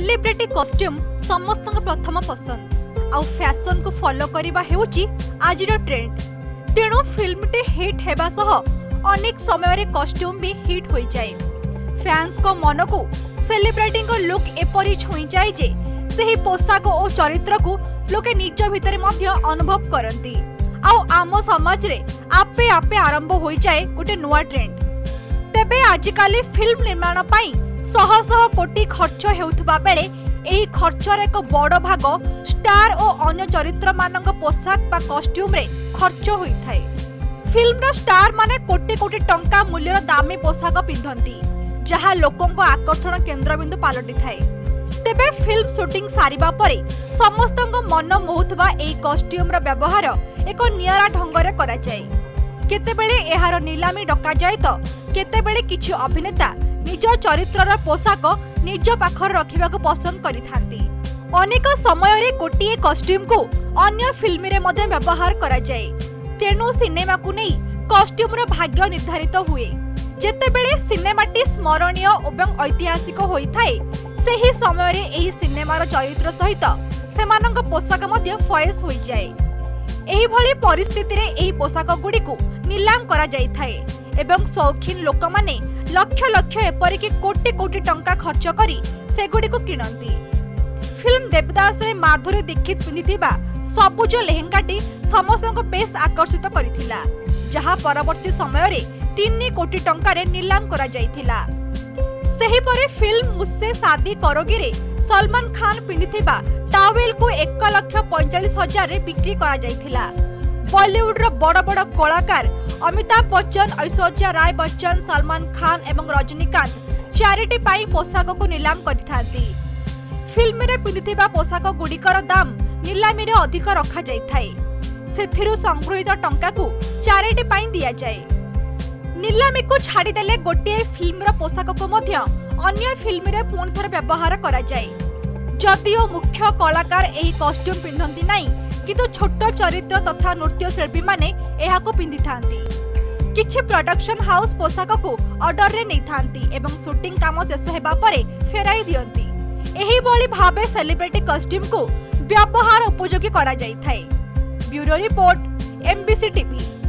Celebrity costume समस्त प्रथम पसंद आउ फैशन को फॉलो करने हेउची आज ट्रेंड। तेणु फिल्मटे हिट होगा सह अनेक समय कॉस्ट्यूम भी हिट हो जाए। फैंस को मन को सेलिब्रिटी को लुक एपरी छुई जाए जे सही पोशाक और चरित्र को लोके निज भितर अनुभव करती। आम समाज रे आपे आपे आरंभ हो जाए गोटे नुआ ट्रेंड। तेबे आजिकाली फिल्म निर्माण पाई शह शह कोटी खर्च होउथबा बेले एही खर्चर एक बड़ भाग स्टार और अन्य चरित्र मानक पोशाक बा कॉस्ट्यूम रे खर्च होई थाए। फिल्मर स्टार माने कोटी कोटी टंका मूल्यर दामी पोशाक पिंधती जहाँ लोकों को आकर्षण केंद्रबिंदु पलटि थाए। तेबे फिल्म शूटिंग सारिबा परे समस्त मन मोहुथबा एही कॉस्ट्यूम रा व्यवहार एक नियारा ढंगरे करा जाए। केतेबेले एहार नीलामी डका जाए तो केतेबेले किछु अभिनेता निज चरित्र पोशाक निज पाखर रखा पसंद कर समय गोटे कॉस्ट्यूम को अन्य फिल्म रे व्यवहार करा जाए। तेणु सिनेमा को नहीं कॉस्ट्यूम रो भाग्य निर्धारित तो हुए। जेतेबेले सिनेमाटी स्मरणीय एवं ऐतिहासिक होइथाए सेही समय रे एही सिनेमार चरित्र सहित सेमानक पोशाक मध्य फॉयस हो जाए। एही भली परिस्थिति रे एही पोशाक गुडी को नीलाम करा जाइथाए एवं शौकीन लोक माने लक्ष लक्ष एपरिक कोटी कोटी टंका खर्च करी सेगुडी को किनंती। फिल्म देवदास रे माधुरी दीक्षित पिंधिथिबा सबुज लेहेंगाटी समस्तको बेस आकर्षित करिथिला जहा परवर्ती समय रे 3 कोटी टंका रे नीलाम करा जाइथिला। सेही परे फिल्म मुझसे शादी करोगी रे सलमान खान पिंधिथिबा टावेल को 1,45,000 रे बिक्री करा जाइथिला। बॉलीवुड रो बड़ बड़ कलाकार अमिताभ बच्चन, ऐश्वर्या राय बच्चन, सलमान खान एवं रजनीकांत चैरिटी पाई पोशाक को नीलाम करथांती। फिल्म रे पिंधिथिबा पोशाक गुडीकर दाम नीलामी रे अधिक रखा जाइथाए। सेथिरु संग्रहित टंका को चैरिटी पाई दिया जाए। नीलामी को छाड़ी देले गोटे फिल्म रो पोशाक को मध्य अन्य फिल्म रे पुण थर व्यवहार करा जाए। जदियो मुख्य कलाकार एही कॉस्ट्यूम पिंधंती नाही किंतु छोट चरित्र तथा नृत्य शिल्पी माने एहा को पिंधि थांती। किछि प्रोडक्शन हाउस पोशाक को ऑर्डर रे नै थांती एवं शूटिंग काम शेष हेबा परे फेराई दियंती। एही बळी भाबे सेलिब्रिटी कॉस्ट्यूम को व्यवहार उपयोगी करा जाई थाए। Bureau report MBC TV।